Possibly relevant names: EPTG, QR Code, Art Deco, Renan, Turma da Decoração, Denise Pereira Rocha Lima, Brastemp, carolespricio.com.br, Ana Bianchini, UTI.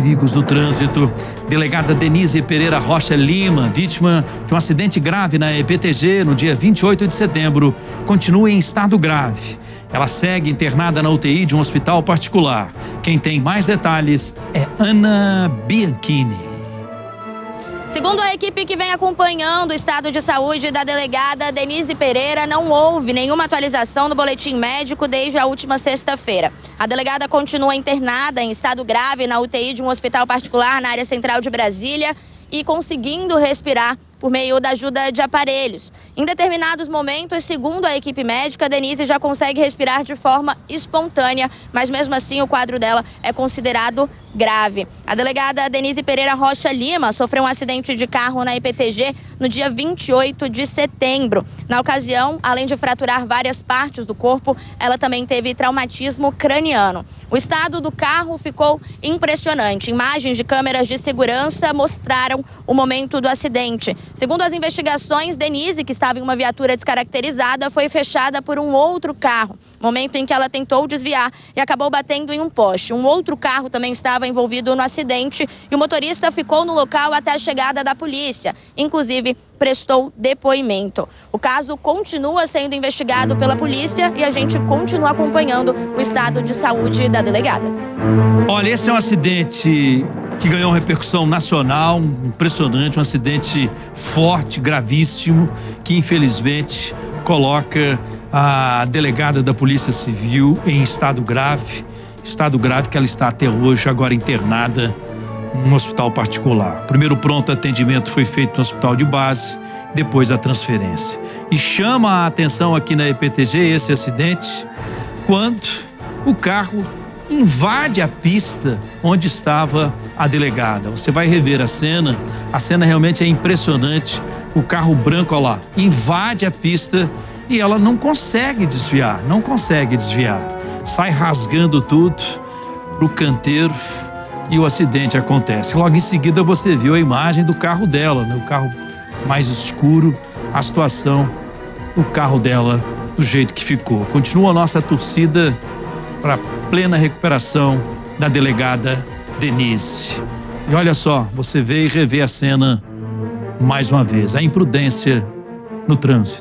perigos do trânsito. Delegada Denise Pereira Rocha Lima, vítima de um acidente grave na EPTG no dia 28 de setembro, continua em estado grave. Ela segue internada na UTI de um hospital particular. Quem tem mais detalhes é Ana Bianchini. Segundo a equipe que vem acompanhando o estado de saúde da delegada Denise Pereira, não houve nenhuma atualização do boletim médico desde a última sexta-feira. A delegada continua internada em estado grave na UTI de um hospital particular na área central de Brasília e conseguindo respirar por meio da ajuda de aparelhos. Em determinados momentos, segundo a equipe médica, Denise já consegue respirar de forma espontânea, mas mesmo assim o quadro dela é considerado grave. A delegada Denise Pereira Rocha Lima sofreu um acidente de carro na EPTG no dia 28 de setembro. Na ocasião, além de fraturar várias partes do corpo, ela também teve traumatismo craniano. O estado do carro ficou impressionante. Imagens de câmeras de segurança mostraram o momento do acidente. Segundo as investigações, Denise, que estava em uma viatura descaracterizada, foi fechada por um outro carro, momento em que ela tentou desviar e acabou batendo em um poste. Um outro carro também estava envolvido no acidente e o motorista ficou no local até a chegada da polícia, inclusive prestou depoimento. O caso continua sendo investigado pela polícia e a gente continua acompanhando o estado de saúde da delegada. Olha, esse é um acidente que ganhou repercussão nacional, impressionante, um acidente forte, gravíssimo, que infelizmente coloca a delegada da Polícia Civil em estado grave que ela está até hoje, agora internada num hospital particular. O primeiro pronto atendimento foi feito no hospital de base, depois a transferência. E chama a atenção aqui na EPTG esse acidente, quando o carro invade a pista onde estava a delegada. Você vai rever a cena realmente é impressionante. O carro branco, olha lá, invade a pista e ela não consegue desviar, Sai rasgando tudo pro canteiro e o acidente acontece. Logo em seguida você viu a imagem do carro dela, né? O carro mais escuro, a situação, o carro dela do jeito que ficou. Continua a nossa torcida para plena recuperação da delegada Denise. E olha só, você vê e revê a cena mais uma vez, a imprudência no trânsito.